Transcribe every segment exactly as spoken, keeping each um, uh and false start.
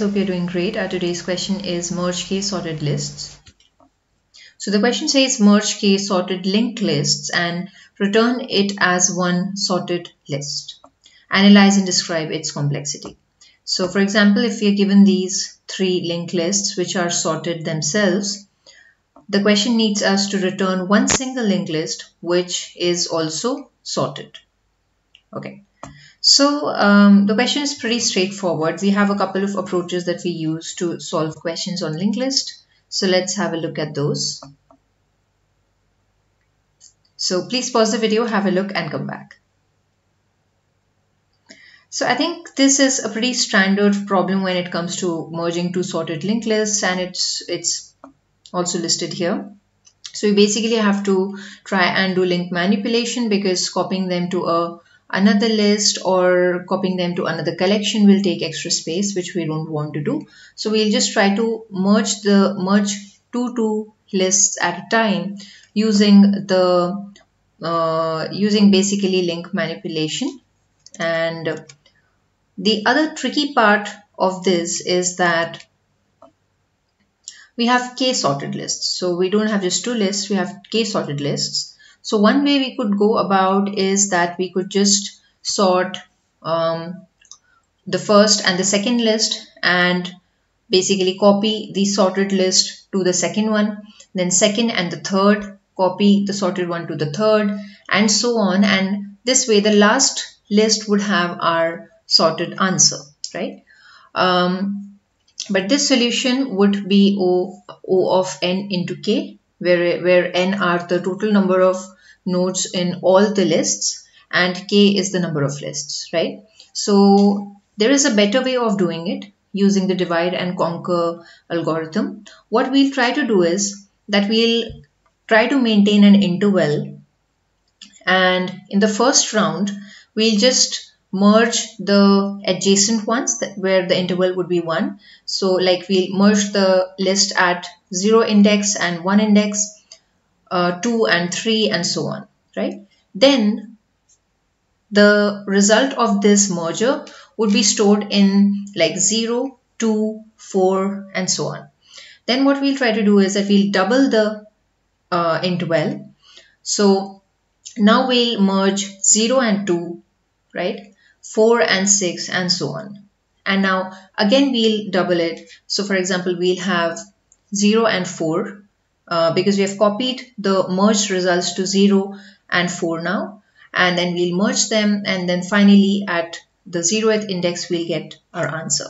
guys, hope you're doing great. Our today's question is merge k sorted lists. So the question says merge k sorted linked lists and return it as one sorted list. Analyze and describe its complexity. So for example, if we are given these three linked lists which are sorted themselves, the question needs us to return one single linked list which is also sorted. Okay. So um, the question is pretty straightforward. We have a couple of approaches that we use to solve questions on linked list. So let's have a look at those. So please pause the video, have a look and come back. So I think this is a pretty standard problem when it comes to merging two sorted linked lists, and it's, it's also listed here. So you basically have to try and do link manipulation, because copying them to a another list or copying them to another collection will take extra space, which we don't want to do. So we'll just try to merge the merge two two lists at a time using the uh, using basically link manipulation. And the other tricky part of this is that we have k sorted lists, so we don't have just two lists, we have k sorted lists. So one way we could go about is that we could just sort um, the first and the second list and basically copy the sorted list to the second one, then second and the third, copy the sorted one to the third, and so on. And this way the last list would have our sorted answer, right? Um, but this solution would be O, O of n into k, Where, where n are the total number of nodes in all the lists and k is the number of lists, right? So there is a better way of doing it using the divide and conquer algorithm. What we'll try to do is that we'll try to maintain an interval, and in the first round we'll just merge the adjacent ones that where the interval would be one. So like we'll merge the list at zero index and one index, uh, two and three, and so on, right? Then the result of this merger would be stored in like zero, two, four, and so on. Then what we'll try to do is that we'll double the uh, interval. So now we'll merge zero and two, right? four and six, and so on. And now again we'll double it. So for example, we'll have zero and four, uh, because we have copied the merged results to zero and four now, and then we'll merge them, and then finally at the zeroth index we'll get our answer.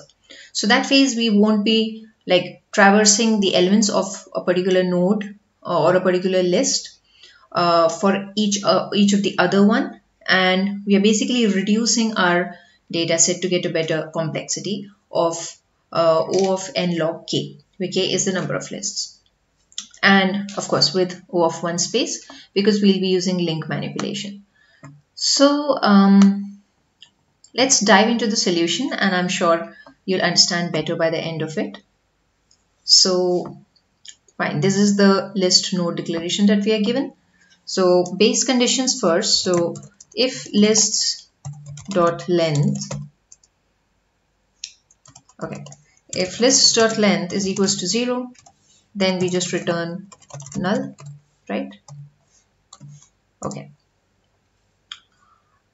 So that phase we won't be like traversing the elements of a particular node or a particular list uh, for each uh, each of the other one, and we are basically reducing our data set to get a better complexity of uh, O of n log k, where k is the number of lists, and of course with O of one space, because we'll be using link manipulation. So um, let's dive into the solution, and I'm sure you'll understand better by the end of it. So fine, this is the list node declaration that we are given. So base conditions first. So if lists dot length, okay, if lists.length is equals to zero, then we just return null, right? Okay.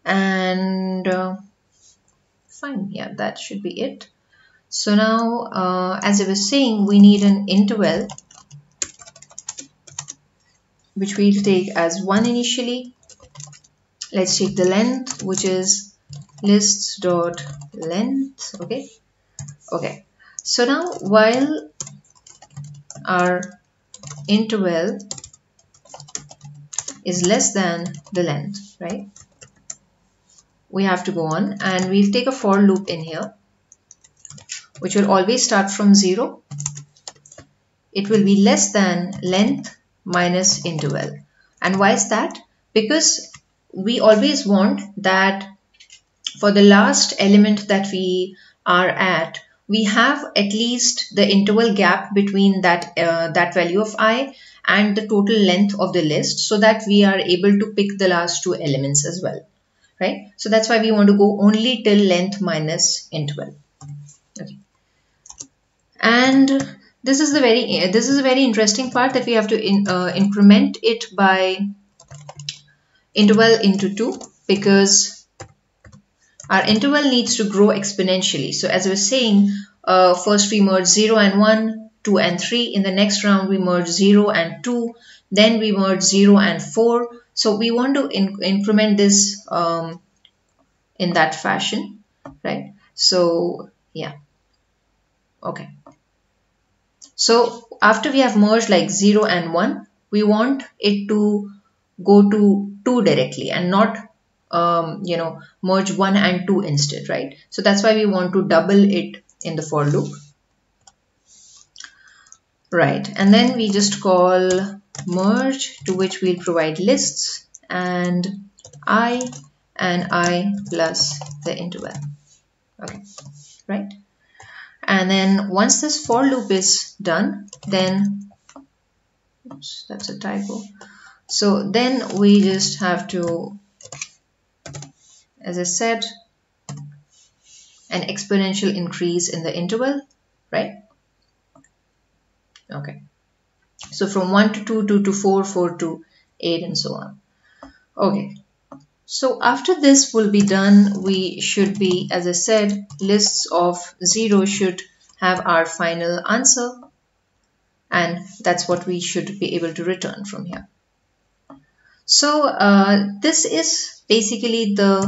And uh, fine, yeah, that should be it. So now, uh, as I was saying, we need an interval, which we'll take as one initially. Let's take the length, which is lists.length, okay? Okay. So now while our interval is less than the length, right, we have to go on, and we'll take a for loop in here, which will always start from zero. It will be less than length minus interval. And why is that? Because we always want that for the last element that we are at, we have at least the interval gap between that uh, that value of I and the total length of the list, so that we are able to pick the last two elements as well, right? So that's why we want to go only till length minus interval. Okay. And this is the very this is a very interesting part, that we have to in, uh, increment it by interval into two, because our interval needs to grow exponentially. So as I was saying, uh, first we merge zero and one, two and three. In the next round we merge zero and two, then we merge zero and four. So we want to in increment this um, in that fashion, right? So yeah, okay. So after we have merged like zero and one, we want it to go to two directly and not, um, you know, merge one and two instead, right? So that's why we want to double it in the for loop, right? And then we just call merge, to which we'll provide lists and I and I plus the interval, okay, right? And then once this for loop is done, then, oops, that's a typo. So then we just have to, as I said, an exponential increase in the interval, right? Okay. So from one to two, two to four, four to eight, and so on. Okay. So after this will be done, we should be, as I said, lists of zero should have our final answer, and that's what we should be able to return from here. So uh, this is basically the,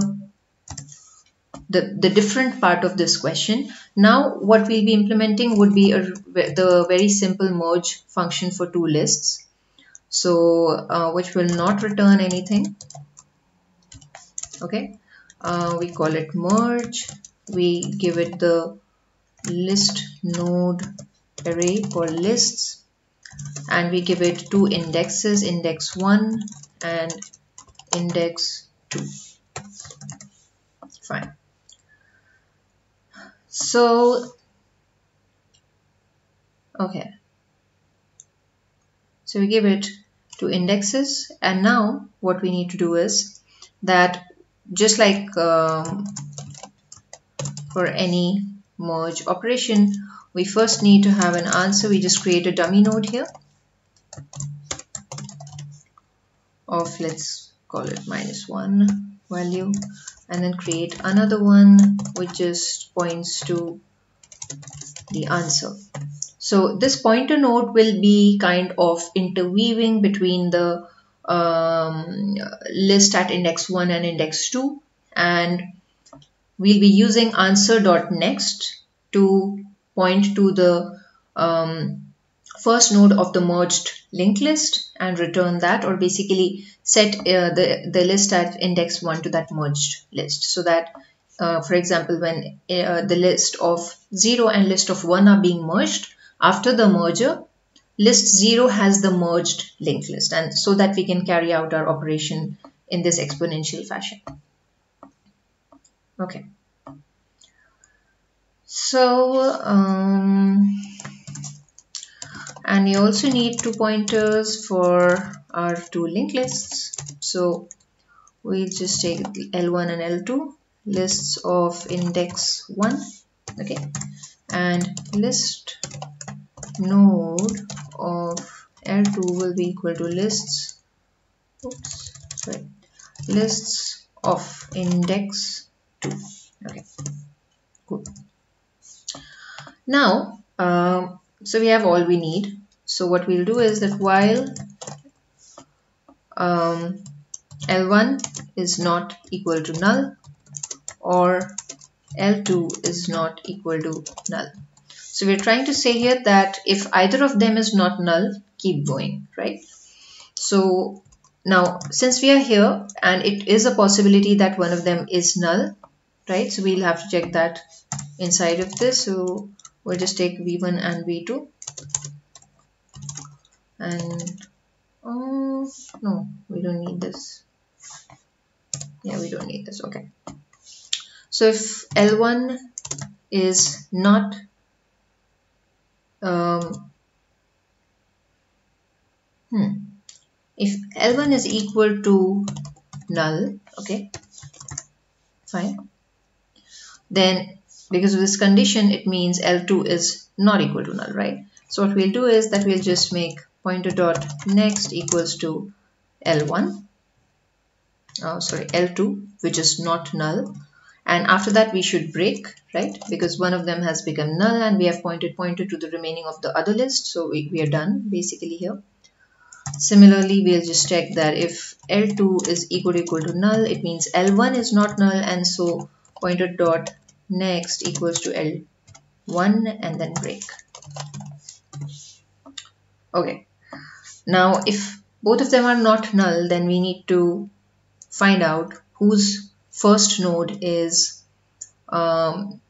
the the different part of this question. Now what we'll be implementing would be a, the very simple merge function for two lists, so uh, which will not return anything. Okay, uh, we call it merge, we give it the list node array called lists, and we give it two indexes, index one and index two. Fine. So, okay. So we give it two indexes, and now what we need to do is that, just like um, for any merge operation, we first need to have an answer. We just create a dummy node here of, let's call it minus one value, and then create another one which just points to the answer. So this pointer node will be kind of interweaving between the Um, list at index one and index two, and we'll be using answer.next to point to the um, first node of the merged linked list and return that, or basically set uh, the, the list at index one to that merged list, so that uh, for example, when uh, the list of zero and list of one are being merged, after the merger list zero has the merged linked list, and so that we can carry out our operation in this exponential fashion. Okay. So, um, and we also need two pointers for our two linked lists. So we'll just take L one and L two, lists of index one, okay, and list node of L two will be equal to lists, oops, right, lists of index two. Okay, cool. Now, um, so we have all we need. So what we'll do is that while um, L one is not equal to null, or L two is not equal to null. So we're trying to say here that if either of them is not null, keep going, right? So now, since we are here and it is a possibility that one of them is null, right? So we'll have to check that inside of this. So we'll just take v one and v two. And, oh, no, we don't need this. Yeah, we don't need this, okay. So if L one is not Um, hmm. if L one is equal to null, okay, fine, then because of this condition, it means L two is not equal to null, right? So what we'll do is that we'll just make pointer dot next equals to L one, oh sorry, L two, which is not null. And after that we should break, right? Because one of them has become null and we have pointed pointer to the remaining of the other list. So we, we are done basically here. Similarly, we'll just check that if L two is equal to equal to null, it means L one is not null, and so pointer dot next equals to L one and then break. Okay. Now, if both of them are not null, then we need to find out whose first node is um,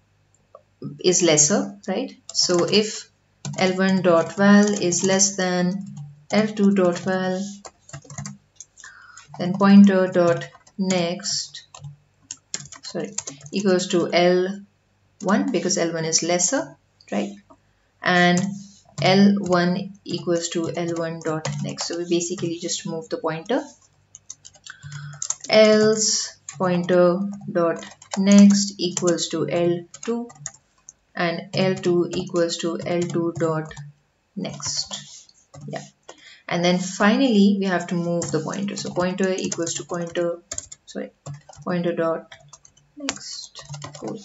is lesser, right? So if L one dot val is less than L two dot val, then pointer dot next, sorry, equals to L one, because L one is lesser, right? And L one equals to L one dot next. So we basically just move the pointer. Else pointer dot next equals to L two, and L two equals to L two dot next. Yeah. And then finally we have to move the pointer. So pointer equals to pointer, sorry, pointer dot next. Cool.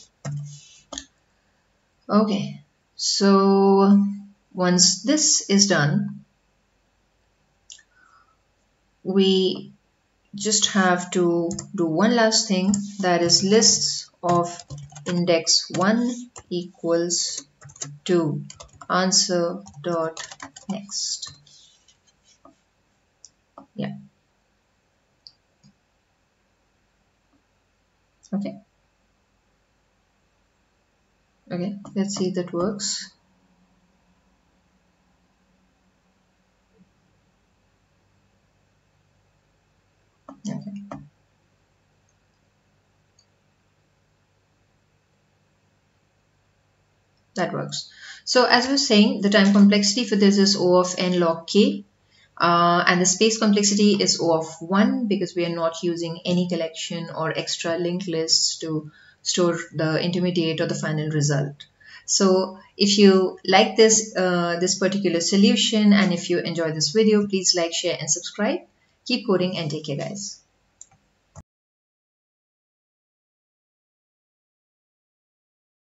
Okay. So once this is done, we just have to do one last thing, that is lists of index one equals to answer dot next. Yeah. Okay. Okay, let's see if that works. Okay. That works. So as I was saying, the time complexity for this is O of n log k, uh, and the space complexity is O of one, because we are not using any collection or extra linked lists to store the intermediate or the final result. So if you like this uh, this particular solution, and if you enjoy this video, please like, share and subscribe. Keep coding and take care, guys.